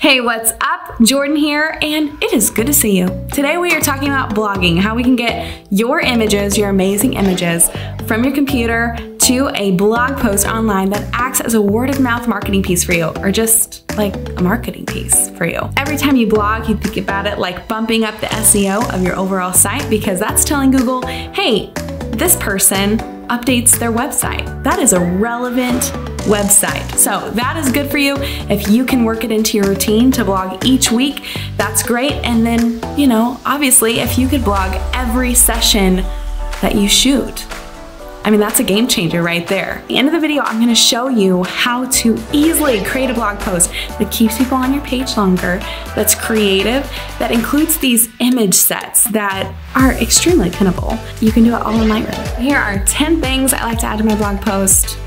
Hey, what's up? Jordan here, and it is good to see you. Today we are talking about blogging, how we can get your images, your amazing images, from your computer to a blog post online that acts as a word-of-mouth marketing piece for you, or just like a marketing piece for you. Every time you blog, you think about it like bumping up the SEO of your overall site, because that's telling Google, hey, this person updates their website. That is a relevant website. So that is good for you. If you can work it into your routine to blog each week, that's great. And then, you know, obviously if you could blog every session that you shoot, I mean, that's a game changer right there. At the end of the video, I'm gonna show you how to easily create a blog post that keeps people on your page longer, that's creative, that includes these image sets that are extremely pinnable. You can do it all in Lightroom. Here are 10 things I like to add to my blog post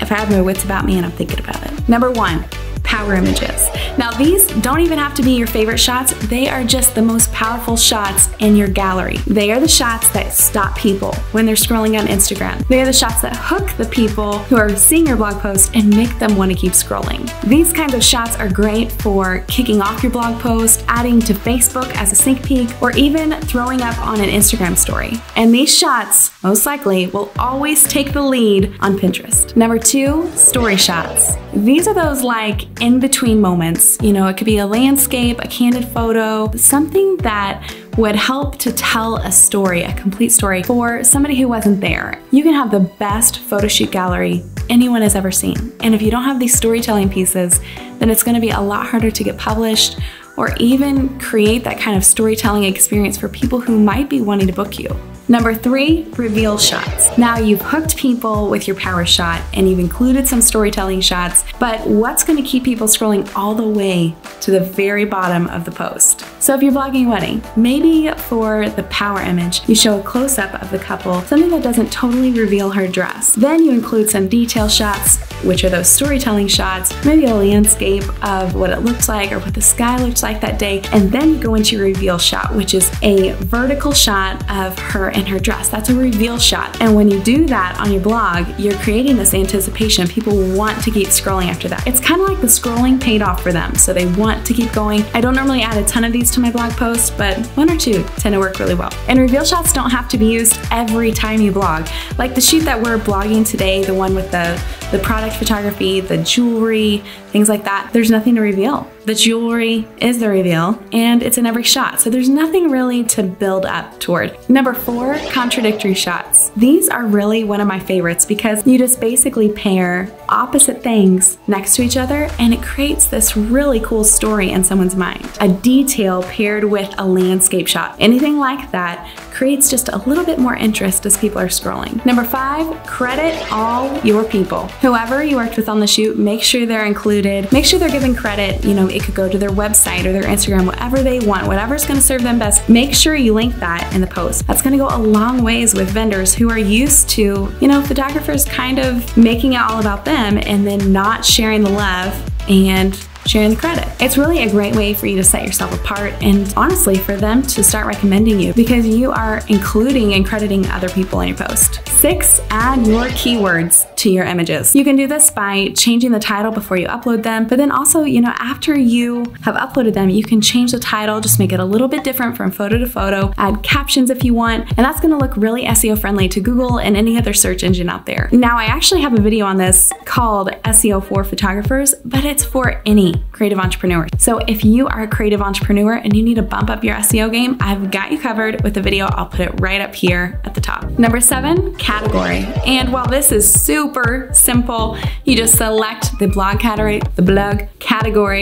if I have my wits about me and I'm thinking about it. Number one, power images. Now these don't even have to be your favorite shots. They are just the most powerful shots in your gallery. They are the shots that stop people when they're scrolling on Instagram. They are the shots that hook the people who are seeing your blog post and make them want to keep scrolling. These kinds of shots are great for kicking off your blog post, adding to Facebook as a sneak peek, or even throwing up on an Instagram story. And these shots most likely will always take the lead on Pinterest. Number two, story shots. These are those like in-between moments. You know, it could be a landscape, a candid photo, something that would help to tell a story, a complete story for somebody who wasn't there. You can have the best photo shoot gallery anyone has ever seen. And if you don't have these storytelling pieces, then it's gonna be a lot harder to get published or even create that kind of storytelling experience for people who might be wanting to book you. Number three, reveal shots. Now you've hooked people with your power shot and you've included some storytelling shots, but what's gonna keep people scrolling all the way to the very bottom of the post? So if you're blogging a wedding, maybe for the power image, you show a close-up of the couple, something that doesn't totally reveal her dress. Then you include some detail shots, which are those storytelling shots, maybe a landscape of what it looked like or what the sky looked like that day, and then you go into your reveal shot, which is a vertical shot of her in her dress. That's a reveal shot. And when you do that on your blog, you're creating this anticipation. People want to keep scrolling after that. It's kind of like the scrolling paid off for them, so they want to keep going. I don't normally add a ton of these to my blog post, but one or two tend to work really well. And reveal shots don't have to be used every time you blog. Like the shoot that we're blogging today, the one with the product photography, the jewelry, things like that, there's nothing to reveal. The jewelry is the reveal and it's in every shot, so there's nothing really to build up toward. Number four, contradictory shots. These are really one of my favorites because you just basically pair opposite things next to each other and it creates this really cool story in someone's mind. A detail paired with a landscape shot, anything like that creates just a little bit more interest as people are scrolling. Number five, credit all your people. Whoever you worked with on the shoot, make sure they're included, make sure they're given credit. You know, it could go to their website or their Instagram, whatever they want, whatever's gonna serve them best. Make sure you link that in the post. That's gonna go a long ways with vendors who are used to, you know, photographers kind of making it all about them and then not sharing the love and sharing the credit. It's really a great way for you to set yourself apart and honestly for them to start recommending you because you are including and crediting other people in your post. Six, add your keywords to your images. You can do this by changing the title before you upload them, but then also, you know, after you have uploaded them, you can change the title, just make it a little bit different from photo to photo, add captions if you want, and that's gonna look really SEO friendly to Google and any other search engine out there. Now, I actually have a video on this called SEO for Photographers, but it's for any creative entrepreneur. So if you are a creative entrepreneur and you need to bump up your SEO game, I've got you covered with a video. I'll put it right up here at the top. Number seven, category. And while this is super simple, you just select the blog category,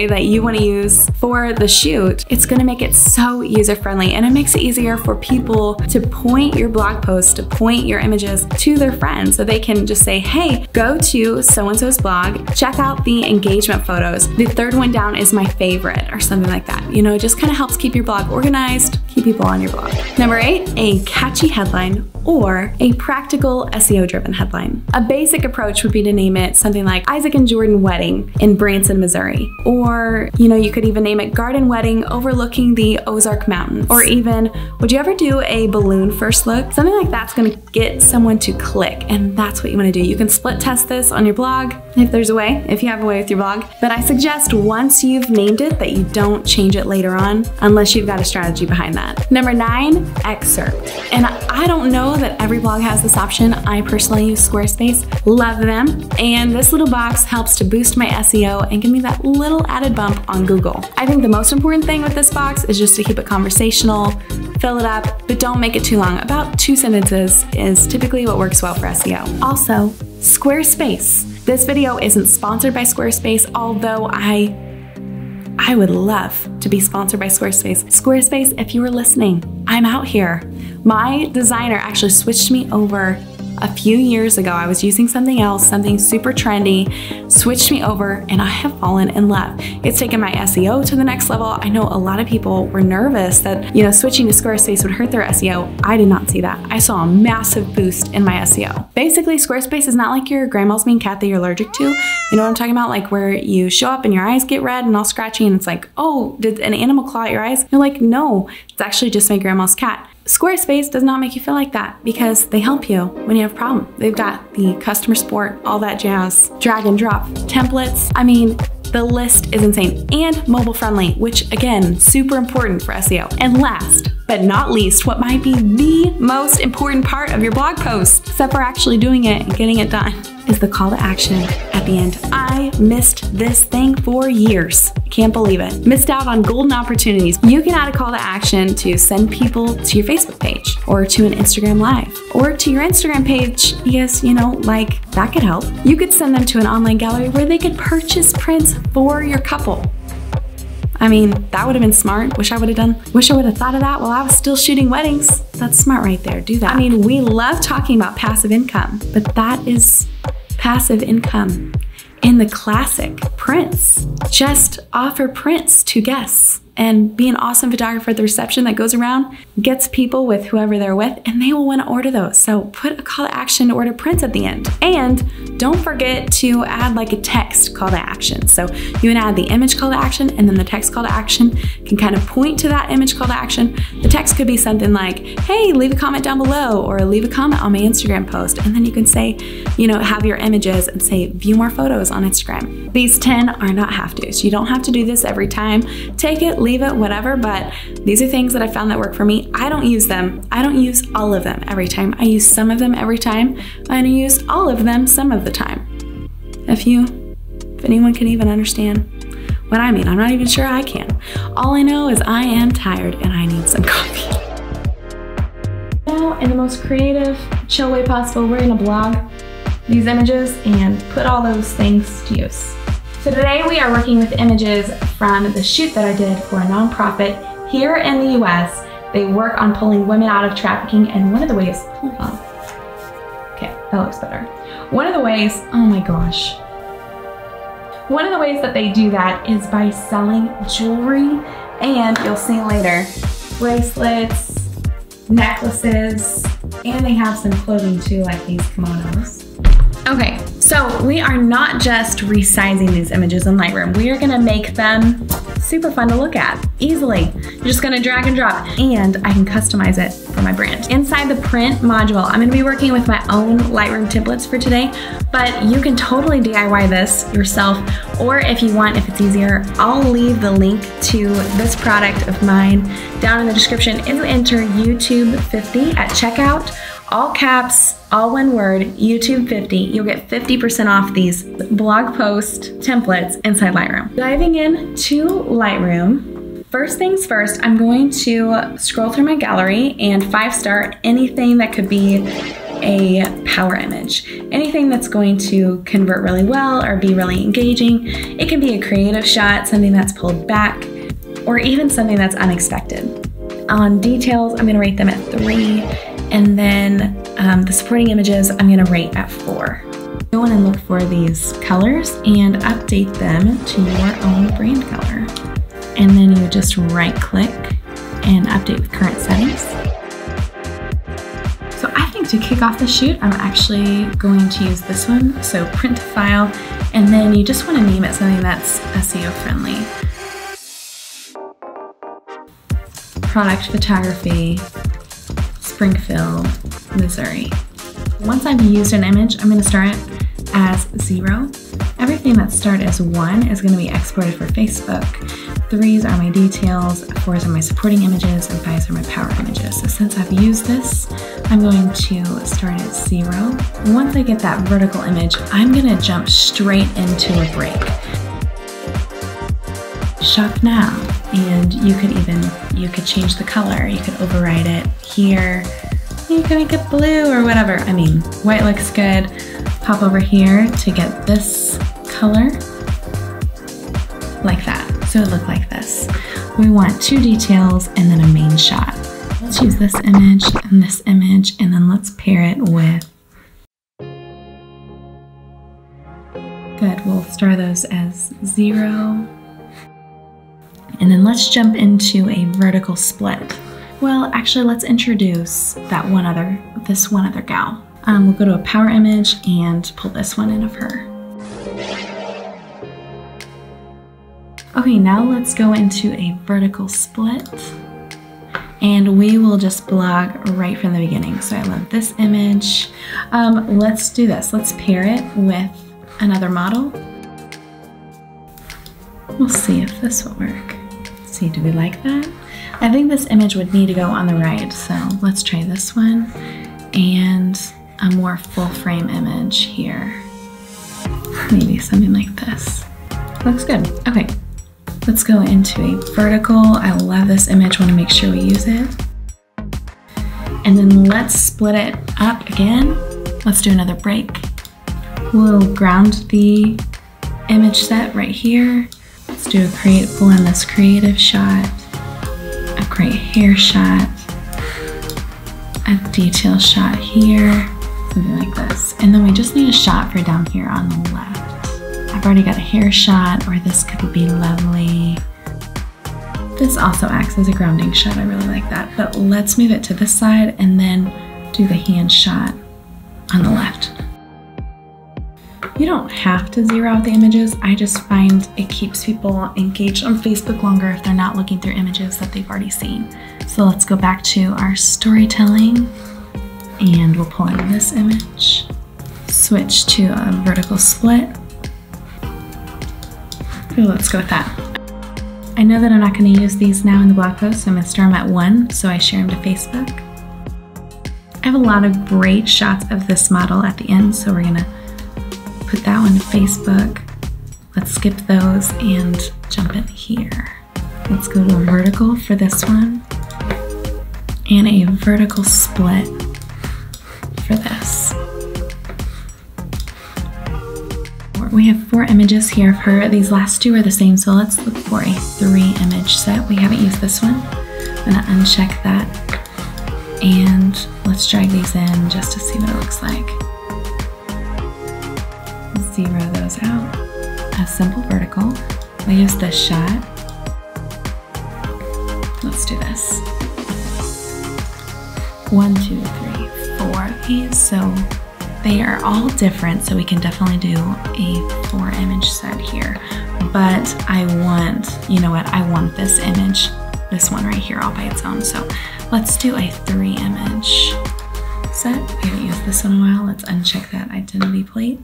that you want to use for the shoot. It's going to make it so user-friendly and it makes it easier for people to point your blog posts, to point your images to their friends. So they can just say, hey, go to so-and-so's blog, check out the engagement photos. The third one down is my favorite or something like that. You know, it just kind of helps keep your blog organized, keep people on your blog. Number eight, a catchy headline or a practical SEO-driven headline. A basic approach would be to name it something like Isaac and Jordan Wedding in Branson, Missouri. Or, you know, you could even name it Garden Wedding Overlooking the Ozark Mountains. Or even, would you ever do a balloon first look? Something like that's gonna get someone to click, and that's what you wanna do. You can split test this on your blog, if there's a way, if you have a way with your blog. But I suggest once you've named it that you don't change it later on, unless you've got a strategy behind that. Number 9, excerpt. And I don't know that every blog has this option. I personally use Squarespace, love them. And this little box helps to boost my SEO and give me that little added bump on Google. I think the most important thing with this box is just to keep it conversational, fill it up, but don't make it too long. About 2 sentences is typically what works well for SEO. Also, Squarespace. This video isn't sponsored by Squarespace, although I would love to be sponsored by Squarespace. Squarespace, if you were listening, I'm out here. My designer actually switched me over a few years ago. I was using something else, something super trendy, switched me over, and I have fallen in love. It's taken my SEO to the next level. I know a lot of people were nervous that, you know, switching to Squarespace would hurt their SEO. I did not see that. I saw a massive boost in my SEO. Basically, Squarespace is not like your grandma's mean cat that you're allergic to. You know what I'm talking about? Like where you show up and your eyes get red and all scratchy and it's like, oh, did an animal claw at your eyes? You're like, no, it's actually just my grandma's cat. Squarespace does not make you feel like that because they help you when you have a problem. They've got the customer support, all that jazz, drag and drop templates. I mean, the list is insane, and mobile friendly, which again, super important for SEO. And last but not least, what might be the most important part of your blog post, except for actually doing it and getting it done, is the call to action at the end. I missed this thing for years. Can't believe it. Missed out on golden opportunities. You can add a call to action to send people to your Facebook page or to an Instagram live or to your Instagram page. Yes, you know, like that could help. You could send them to an online gallery where they could purchase prints for your couple. I mean, that would have been smart. Wish I would have thought of that while I was still shooting weddings. That's smart right there, do that. I mean, we love talking about passive income, but that is passive income in the classic prints. Just offer prints to guests and be an awesome photographer at the reception that goes around, gets people with whoever they're with, and they will want to order those. So put a call to action to order prints at the end. And don't forget to add like a text call to action. So you can add the image call to action and then the text call to action can kind of point to that image call to action. The text could be something like, hey, leave a comment down below or leave a comment on my Instagram post. And then you can say, you know, have your images and say, view more photos on Instagram. These 10 are not have to's. You don't have to do this every time. Take it, leave it, whatever, but these are things that I found that work for me. I don't use them. I don't use all of them every time. I use some of them every time. I use all of them some of the time. If anyone can even understand what I mean, I'm not even sure I can. All I know is I am tired and I need some coffee. Now, in the most creative, chill way possible, we're gonna blog these images and put all those things to use. So today we are working with images from the shoot that I did for a nonprofit here in the US. They work on pulling women out of trafficking, and one of the ways, hold on, okay, that looks better. One of the ways that they do that is by selling jewelry, and you'll see later, bracelets, necklaces, and they have some clothing too, like these kimonos. Okay, so we are not just resizing these images in Lightroom. We are gonna make them super fun to look at, easily. You're just gonna drag and drop, and I can customize it for my brand. Inside the print module, I'm gonna be working with my own Lightroom templates for today, but you can totally DIY this yourself, or if you want, if it's easier, I'll leave the link to this product of mine down in the description. If you enter YouTube50 at checkout, all caps, all one word, YouTube50, you'll get 50% off these blog post templates inside Lightroom. Diving in to Lightroom, first things first, I'm going to scroll through my gallery and 5-star anything that could be a power image. Anything that's going to convert really well or be really engaging. It can be a creative shot, something that's pulled back, or even something that's unexpected. On details, I'm gonna rate them at 3. And then the supporting images, I'm gonna rate at 4. Go in and look for these colors and update them to your own brand color. And then you just right click and update with current settings. So I think to kick off the shoot, I'm actually going to use this one. So print to file, and then you just want to name it something that's SEO friendly. Product photography, Springfield, Missouri. Once I've used an image, I'm going to start it as 0. Everything that starts as 1 is going to be exported for Facebook. 3s are my details, 4s are my supporting images, and 5s are my power images. So since I've used this, I'm going to start at 0. Once I get that vertical image, I'm going to jump straight into a break. Shop now, and you could change the color, you could override it here, you can make it blue or whatever. I mean, white looks good. Pop over here to get this color, like that. So it looked like this. We want 2 details and then a main shot. Let's use this image, and then let's pair it with. Good, we'll star those as 0. And then let's jump into a vertical split. Well, actually, let's introduce this one other gal. We'll go to a power image and pull this one in of her. Okay, now let's go into a vertical split, and we will just blog right from the beginning. So I love this image. Let's do this. Let's pair it with another model. We'll see if this will work. See, do we like that? I think this image would need to go on the right, so let's try this one. And a more full frame image here. Maybe something like this. Looks good. Okay, let's go into a vertical. I love this image, want to make sure we use it. And then let's split it up again. Let's do another break. We'll ground the image set right here. Let's do a creative shot, a great hair shot, a detail shot here, something like this. And then we just need a shot for down here on the left. I've already got a hair shot, or this could be lovely. This also acts as a grounding shot. I really like that. But let's move it to this side and then do the hand shot on the left. You don't have to zero out the images. I just find it keeps people engaged on Facebook longer if they're not looking through images that they've already seen. So let's go back to our storytelling, and we'll pull in this image. Switch to a vertical split. Ooh, let's go with that. I know that I'm not going to use these now in the blog post, so I'm going to store them at 1, so I share them to Facebook. I have a lot of great shots of this model at the end, so we're going to put that one to Facebook. Let's skip those and jump in here. Let's go to a vertical for this one and a vertical split for this. We have 4 images here of her. These last 2 are the same, so let's look for a 3 image set. We haven't used this one. I'm gonna uncheck that, and let's drag these in just to see what it looks like. Zero those out. A simple vertical. We use this shot. Let's do this. 1, 2, 3, 4 of these. So they are all different, so we can definitely do a 4 image set here. But I want, you know what, I want this image, this one right here all by its own. So let's do a 3 image set. We haven't used this one in a while. Let's uncheck that identity plate.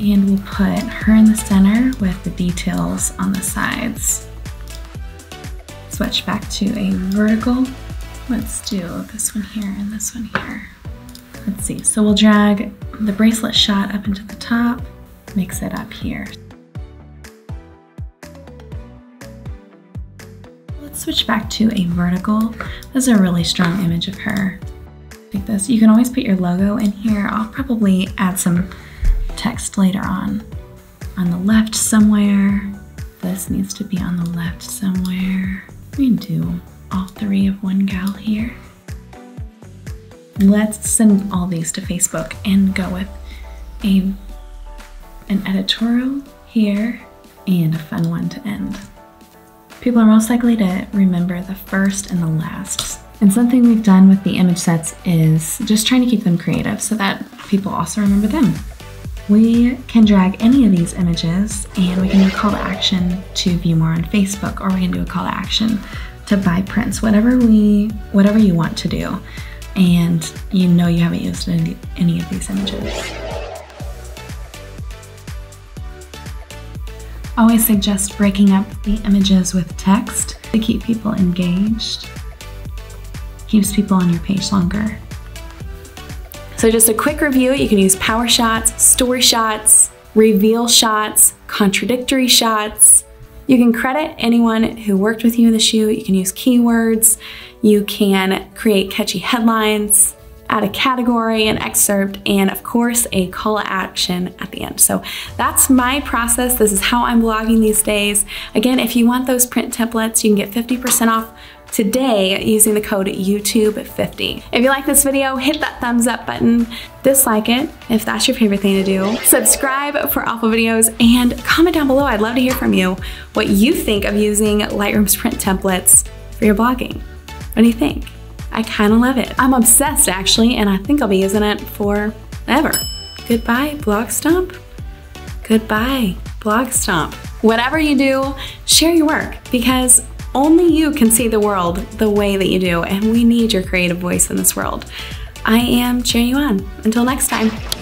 And we'll put her in the center with the details on the sides. Switch back to a vertical. Let's do this one here and this one here. Let's see, so we'll drag the bracelet shot up into the top, mix it up here. Let's switch back to a vertical. This is a really strong image of her. Like this, you can always put your logo in here. I'll probably add some text later on the left somewhere. This needs to be on the left somewhere. We can do all 3 of one gal here. Let's send all these to Facebook and go with an editorial here and a fun one to end. People are most likely to remember the first and the last And something we've done with the image sets is just trying to keep them creative so that people also remember them. We can drag any of these images and we can do a call to action to view more on Facebook, or we can do a call to action to buy prints, whatever you want to do. And you know you haven't used any of these images. Always suggest breaking up the images with text to keep people engaged. Keeps people on your page longer. So just a quick review, you can use power shots, story shots, reveal shots, contradictory shots. You can credit anyone who worked with you in the shoot. You can use keywords. You can create catchy headlines, add a category, an excerpt, and of course, a call to action at the end. So that's my process. This is how I'm blogging these days. Again, if you want those print templates, you can get 50% off today using the code YouTube50. If you like this video, hit that thumbs up button. Dislike it if that's your favorite thing to do. Subscribe for awful videos and comment down below. I'd love to hear from you what you think of using Lightroom's print templates for your blogging. What do you think? I kind of love it. I'm obsessed actually, and I think I'll be using it forever. Goodbye, Blog Stomp. Goodbye, Blog Stomp. Whatever you do, share your work, because only you can see the world the way that you do, and we need your creative voice in this world. I am cheering you on. Until next time.